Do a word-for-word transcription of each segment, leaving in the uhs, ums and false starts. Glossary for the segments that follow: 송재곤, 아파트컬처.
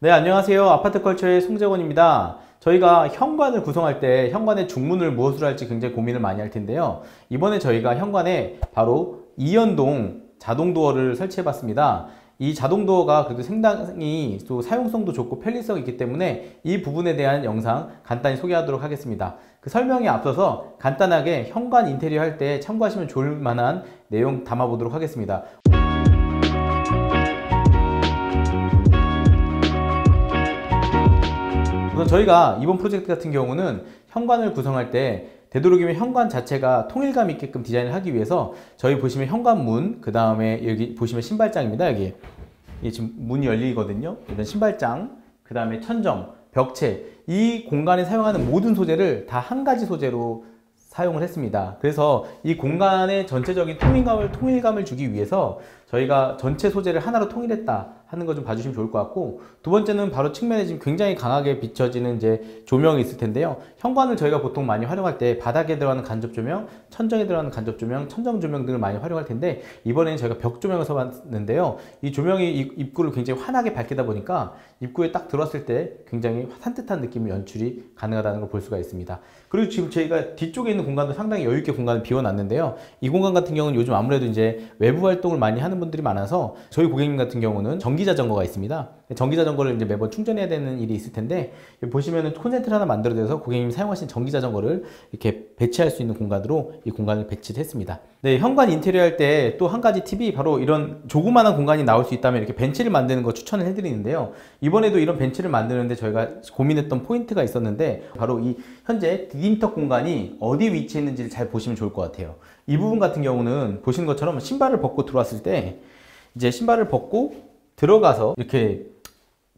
네, 안녕하세요. 아파트컬처의 송재곤입니다. 저희가 현관을 구성할 때 현관의 중문을 무엇으로 할지 굉장히 고민을 많이 할 텐데요. 이번에 저희가 현관에 바로 이연동 자동도어를 설치해 봤습니다. 이 자동도어가 그래도 상당히 또 사용성도 좋고 편리성이 있기 때문에 이 부분에 대한 영상 간단히 소개하도록 하겠습니다. 그 설명에 앞서서 간단하게 현관 인테리어 할 때 참고하시면 좋을 만한 내용 담아보도록 하겠습니다. 우선 저희가 이번 프로젝트 같은 경우는 현관을 구성할 때 되도록이면 현관 자체가 통일감 있게끔 디자인을 하기 위해서 저희 보시면 현관문, 그 다음에 여기 보시면 신발장입니다. 여기 이게 지금 문이 열리거든요. 일단 신발장, 그 다음에 천정, 벽체, 이 공간에 사용하는 모든 소재를 다 한 가지 소재로 사용을 했습니다. 그래서 이 공간의 전체적인 통일감을, 통일감을 주기 위해서 저희가 전체 소재를 하나로 통일했다 하는 거 좀 봐주시면 좋을 것 같고, 두 번째는 바로 측면에 지금 굉장히 강하게 비춰지는 이제 조명이 있을 텐데요. 현관을 저희가 보통 많이 활용할 때 바닥에 들어가는 간접 조명, 천정에 들어가는 간접 조명, 천정 조명 등을 많이 활용할 텐데, 이번에는 저희가 벽 조명을 써봤는데요. 이 조명이 입구를 굉장히 환하게 밝히다 보니까 입구에 딱 들어왔을 때 굉장히 산뜻한 느낌의 연출이 가능하다는 걸 볼 수가 있습니다. 그리고 지금 저희가 뒤쪽에 있는 공간도 상당히 여유있게 공간을 비워놨는데요. 이 공간 같은 경우는 요즘 아무래도 이제 외부 활동을 많이 하는 분들이 많아서 저희 고객님 같은 경우는 전기 전기자전거가 있습니다. 전기자전거를 이제 매번 충전해야 되는 일이 있을 텐데, 보시면은 콘센트를 하나 만들어내서 고객님이 사용하신 전기자전거를 이렇게 배치할 수 있는 공간으로 이 공간을 배치를 했습니다. 네, 현관 인테리어 할 때 또 한 가지 팁이 바로 이런 조그마한 공간이 나올 수 있다면 이렇게 벤치를 만드는 거 추천을 해드리는데요. 이번에도 이런 벤치를 만드는데 저희가 고민했던 포인트가 있었는데, 바로 이 현재 디딤턱 공간이 어디 위치해 있는지를 잘 보시면 좋을 것 같아요. 이 부분 같은 경우는 보시는 것처럼 신발을 벗고 들어왔을 때 이제 신발을 벗고 들어가서 이렇게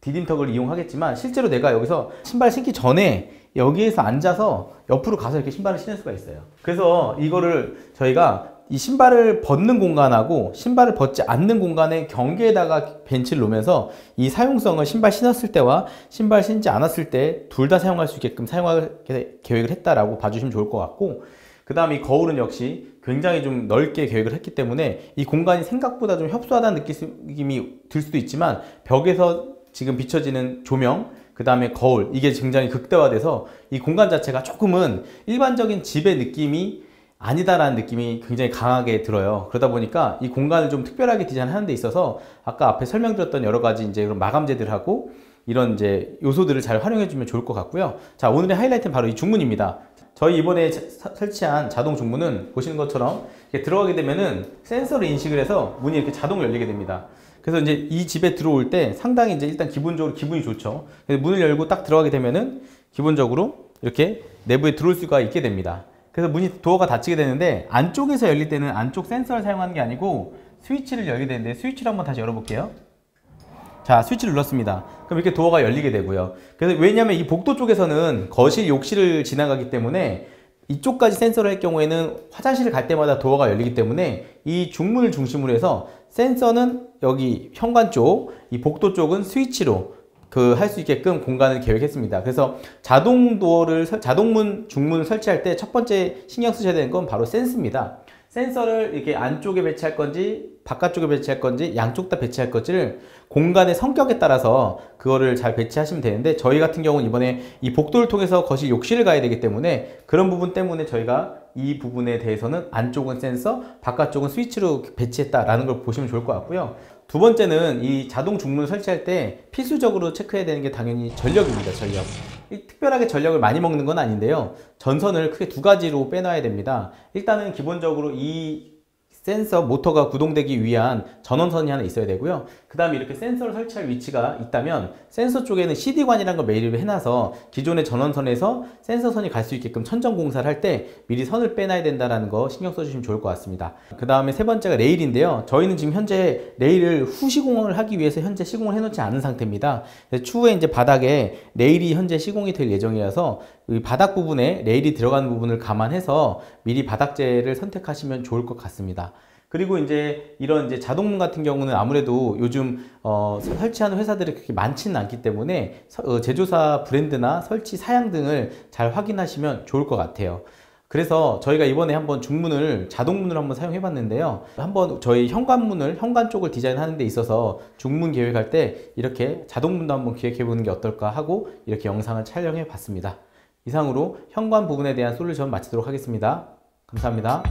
디딤턱을 이용하겠지만, 실제로 내가 여기서 신발 신기 전에 여기에서 앉아서 옆으로 가서 이렇게 신발을 신을 수가 있어요. 그래서 이거를 저희가 이 신발을 벗는 공간하고 신발을 벗지 않는 공간의 경계에다가 벤치를 놓으면서 이 사용성을 신발 신었을 때와 신발 신지 않았을 때 둘 다 사용할 수 있게끔 사용할 계획을 했다라고 봐주시면 좋을 것 같고, 그 다음에 이 거울은 역시 굉장히 좀 넓게 계획을 했기 때문에 이 공간이 생각보다 좀 협소하다는 느낌이 들 수도 있지만, 벽에서 지금 비춰지는 조명, 그 다음에 거울, 이게 굉장히 극대화돼서 이 공간 자체가 조금은 일반적인 집의 느낌이 아니다라는 느낌이 굉장히 강하게 들어요. 그러다 보니까 이 공간을 좀 특별하게 디자인하는 데 있어서 아까 앞에 설명드렸던 여러 가지 이제 그런 마감재들하고 이런 이제 요소들을 잘 활용해주면 좋을 것 같고요. 자, 오늘의 하이라이트는 바로 이 중문입니다. 저희 이번에 자, 설치한 자동 중문은 보시는 것처럼 이렇게 들어가게 되면은 센서를 인식을 해서 문이 이렇게 자동으로 열리게 됩니다. 그래서 이제 이 집에 들어올 때 상당히 이제 일단 기본적으로 기분이 좋죠. 그래서 문을 열고 딱 들어가게 되면은 기본적으로 이렇게 내부에 들어올 수가 있게 됩니다. 그래서 문이 도어가 닫히게 되는데, 안쪽에서 열릴 때는 안쪽 센서를 사용하는 게 아니고 스위치를 열게 되는데, 스위치를 한번 다시 열어볼게요. 자, 스위치를 눌렀습니다. 그럼 이렇게 도어가 열리게 되고요. 그래서 왜냐하면 이 복도 쪽에서는 거실, 욕실을 지나가기 때문에 이쪽까지 센서를 할 경우에는 화장실을 갈 때마다 도어가 열리기 때문에 이 중문을 중심으로 해서 센서는 여기 현관 쪽, 이 복도 쪽은 스위치로 그 할 수 있게끔 공간을 계획했습니다. 그래서 자동 도어를 자동문 중문을 설치할 때 첫 번째 신경 쓰셔야 되는 건 바로 센스입니다. 센서를 이렇게 안쪽에 배치할 건지 바깥쪽에 배치할 건지 양쪽 다 배치할 건지를 공간의 성격에 따라서 그거를 잘 배치하시면 되는데, 저희 같은 경우는 이번에 이 복도를 통해서 거실 욕실을 가야 되기 때문에 그런 부분 때문에 저희가 이 부분에 대해서는 안쪽은 센서, 바깥쪽은 스위치로 배치했다라는 걸 보시면 좋을 것 같고요. 두 번째는 이 자동 중문을 설치할 때 필수적으로 체크해야 되는 게 당연히 전력입니다. 전력. 특별하게 전력을 많이 먹는 건 아닌데요. 전선을 크게 두 가지로 빼놔야 됩니다. 일단은 기본적으로 이 센서 모터가 구동되기 위한 전원선이 하나 있어야 되고요. 그 다음에 이렇게 센서를 설치할 위치가 있다면 센서 쪽에는 씨디관이라는 걸 매립을 해놔서 기존의 전원선에서 센서선이 갈 수 있게끔 천정 공사를 할 때 미리 선을 빼놔야 된다는 거 신경 써주시면 좋을 것 같습니다. 그 다음에 세 번째가 레일인데요. 저희는 지금 현재 레일을 후 시공을 하기 위해서 현재 시공을 해놓지 않은 상태입니다. 추후에 이제 바닥에 레일이 현재 시공이 될 예정이라서 이 바닥 부분에 레일이 들어가는 부분을 감안해서 미리 바닥재를 선택하시면 좋을 것 같습니다. 그리고 이제 이런 이제 자동문 같은 경우는 아무래도 요즘 어, 설치하는 회사들이 그렇게 많지는 않기 때문에 서, 어, 제조사 브랜드나 설치 사양 등을 잘 확인하시면 좋을 것 같아요. 그래서 저희가 이번에 한번 중문을 자동문을 한번 사용해 봤는데요, 한번 저희 현관문을 현관 쪽을 디자인하는 데 있어서 중문 계획할 때 이렇게 자동문도 한번 기획해 보는 게 어떨까 하고 이렇게 영상을 촬영해 봤습니다. 이상으로 현관 부분에 대한 솔루션 마치도록 하겠습니다. 감사합니다.